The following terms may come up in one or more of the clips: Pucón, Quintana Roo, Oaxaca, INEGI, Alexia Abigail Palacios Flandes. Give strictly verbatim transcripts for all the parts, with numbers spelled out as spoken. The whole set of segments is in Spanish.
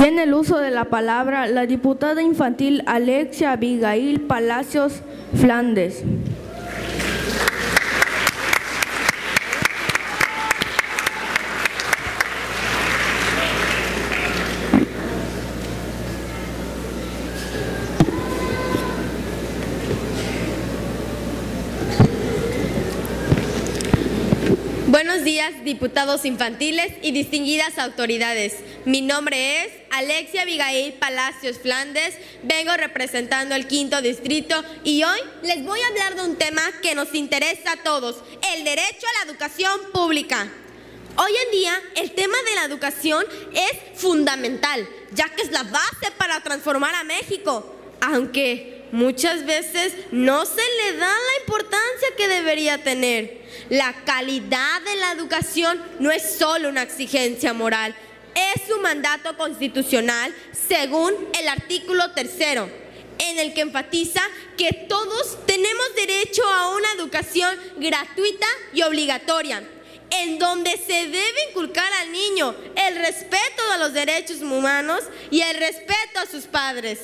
Tiene el uso de la palabra la diputada infantil Alexia Abigail Palacios Flandes. Buenos días, diputados infantiles y distinguidas autoridades. Mi nombre es Alexia Abigail Palacios Flandes, vengo representando el quinto distrito y hoy les voy a hablar de un tema que nos interesa a todos, el derecho a la educación pública. Hoy en día el tema de la educación es fundamental, ya que es la base para transformar a México, aunque muchas veces no se le da la importancia que debería tener. La calidad de la educación no es solo una exigencia moral, es un mandato constitucional según el artículo tercero, en el que enfatiza que todos tenemos derecho a una educación gratuita y obligatoria, en donde se debe inculcar al niño el respeto a los derechos humanos y el respeto a sus padres.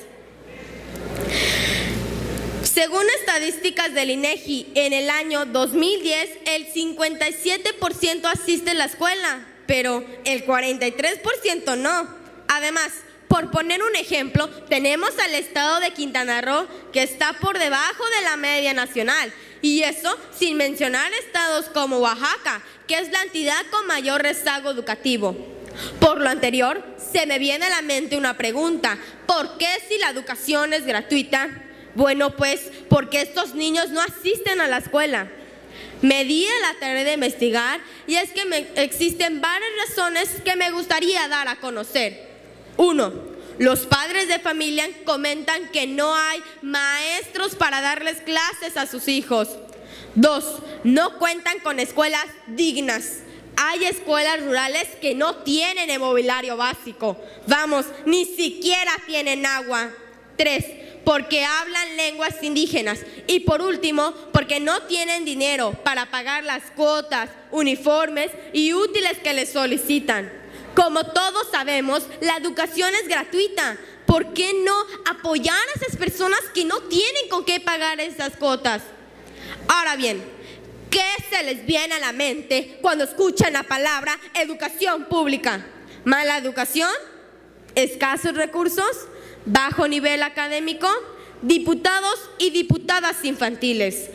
Según estadísticas del INEGI, en el año dos mil diez el cincuenta y siete por ciento asiste a la escuela, pero el cuarenta y tres por ciento no. Además, por poner un ejemplo, tenemos al estado de Quintana Roo que está por debajo de la media nacional, y eso sin mencionar estados como Oaxaca, que es la entidad con mayor rezago educativo. Por lo anterior, se me viene a la mente una pregunta: ¿por qué si la educación es gratuita? Bueno, pues porque estos niños no asisten a la escuela. Me di a la tarea de investigar y es que me existen varias razones que me gustaría dar a conocer. Uno, los padres de familia comentan que no hay maestros para darles clases a sus hijos. Dos, no cuentan con escuelas dignas. Hay escuelas rurales que no tienen el mobiliario básico. Vamos, ni siquiera tienen agua. Tres, porque hablan lenguas indígenas. Y por último, porque no tienen dinero para pagar las cuotas, uniformes y útiles que les solicitan. Como todos sabemos, la educación es gratuita. ¿Por qué no apoyar a esas personas que no tienen con qué pagar esas cuotas? Ahora bien, ¿qué se les viene a la mente cuando escuchan la palabra educación pública? ¿Mala educación? ¿Escasos recursos? ¿Bajo nivel académico? Diputados y diputadas infantiles,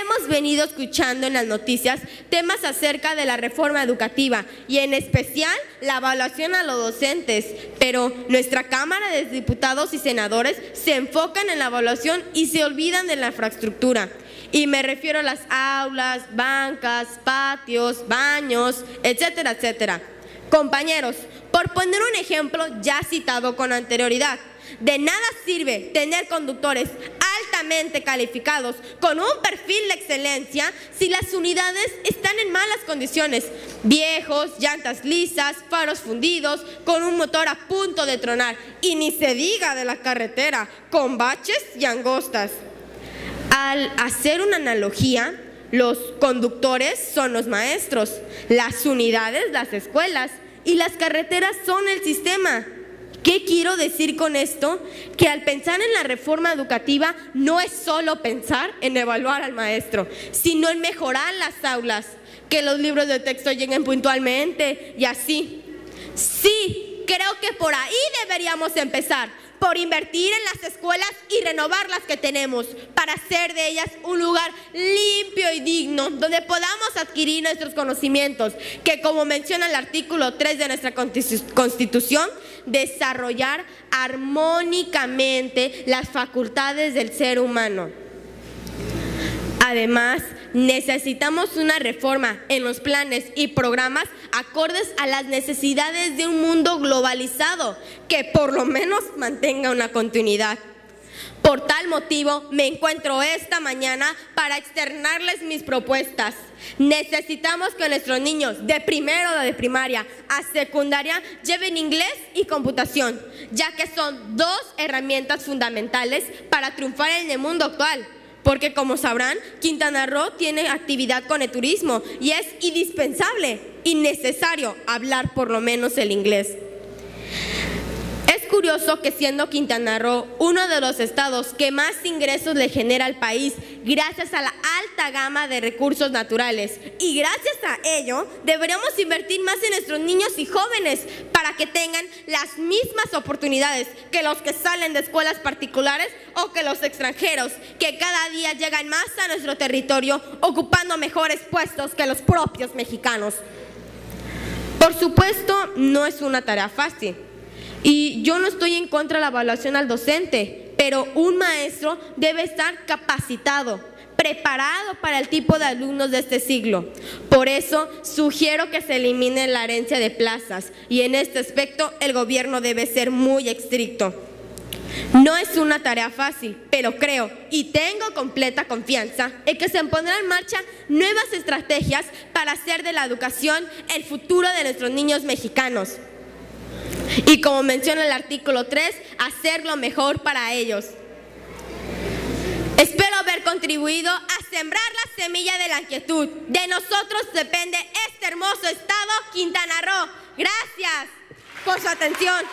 hemos venido escuchando en las noticias temas acerca de la reforma educativa y en especial la evaluación a los docentes, pero nuestra Cámara de Diputados y Senadores se enfocan en la evaluación y se olvidan de la infraestructura. Y me refiero a las aulas, bancas, patios, baños, etcétera, etcétera. Compañeros, por poner un ejemplo ya citado con anterioridad, de nada sirve tener conductores altamente calificados con un perfil de excelencia si las unidades están en malas condiciones, viejos, llantas lisas, faros fundidos, con un motor a punto de tronar y ni se diga de la carretera, con baches y angostas. Al hacer una analogía, los conductores son los maestros, las unidades las escuelas y las carreteras son el sistema. ¿Qué quiero decir con esto? Que al pensar en la reforma educativa no es solo pensar en evaluar al maestro, sino en mejorar las aulas, que los libros de texto lleguen puntualmente y así. Sí, creo que por ahí deberíamos empezar, por invertir en las escuelas y renovar las que tenemos, para hacer de ellas un lugar limpio y digno, donde podamos adquirir nuestros conocimientos, que como menciona el artículo tres de nuestra Constitución, desarrollar armónicamente las facultades del ser humano. Además, necesitamos una reforma en los planes y programas acordes a las necesidades de un mundo globalizado, que por lo menos mantenga una continuidad. Por tal motivo, me encuentro esta mañana para externarles mis propuestas. Necesitamos que nuestros niños de primero de primaria a secundaria lleven inglés y computación, ya que son dos herramientas fundamentales para triunfar en el mundo actual. Porque como sabrán, Quintana Roo tiene actividad con el turismo y es indispensable y necesario hablar por lo menos el inglés. curioso que siendo Quintana Roo uno de los estados que más ingresos le genera al país gracias a la alta gama de recursos naturales, y gracias a ello deberíamos invertir más en nuestros niños y jóvenes para que tengan las mismas oportunidades que los que salen de escuelas particulares o que los extranjeros, que cada día llegan más a nuestro territorio ocupando mejores puestos que los propios mexicanos. Por supuesto, no es una tarea fácil. Y yo no estoy en contra de la evaluación al docente, pero un maestro debe estar capacitado, preparado para el tipo de alumnos de este siglo. Por eso, sugiero que se elimine la herencia de plazas, y en este aspecto el gobierno debe ser muy estricto. No es una tarea fácil, pero creo y tengo completa confianza en que se pondrán en marcha nuevas estrategias para hacer de la educación el futuro de nuestros niños mexicanos. Y como menciona el artículo tres, hacerlo mejor para ellos. Espero haber contribuido a sembrar la semilla de la inquietud. De nosotros depende este hermoso estado, Quintana Roo. Gracias por su atención.